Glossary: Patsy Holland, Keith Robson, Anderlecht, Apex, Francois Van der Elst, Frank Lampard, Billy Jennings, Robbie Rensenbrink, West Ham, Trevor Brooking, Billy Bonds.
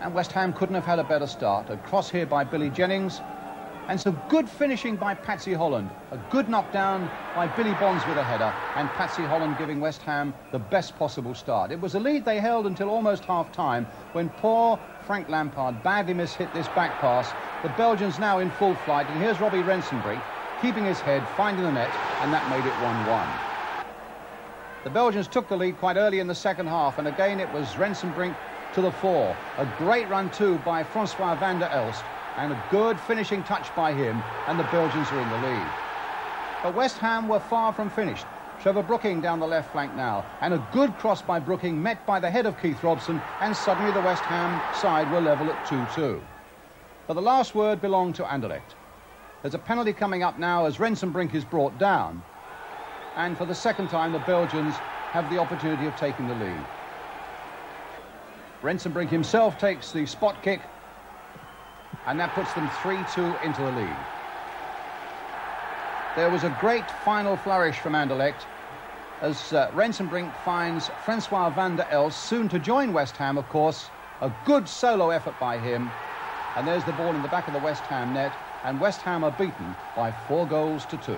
And West Ham couldn't have had a better start. A cross here by Billy Jennings. And some good finishing by Patsy Holland. A good knockdown by Billy Bonds with a header. And Patsy Holland giving West Ham the best possible start. It was a lead they held until almost half-time when poor Frank Lampard badly mishit this back pass. The Belgians now in full flight. And here's Robbie Rensenbrink keeping his head, finding the net, and that made it 1-1. The Belgians took the lead quite early in the second half, and again it was Rensenbrink to the fore. A great run too by Francois Van der Elst, and a good finishing touch by him, and the Belgians are in the lead. But West Ham were far from finished. Trevor Brooking down the left flank now, and a good cross by Brooking met by the head of Keith Robson, and suddenly the West Ham side were level at 2-2. But the last word belonged to Anderlecht. There's a penalty coming up now as Rensenbrink is brought down. And for the second time, the Belgians have the opportunity of taking the lead. Rensenbrink himself takes the spot kick, and that puts them 3-2 into the lead. There was a great final flourish from Anderlecht as Rensenbrink finds Francois Van der Elst, soon to join West Ham, of course. A good solo effort by him. And there's the ball in the back of the West Ham net, and West Ham are beaten by 4-2.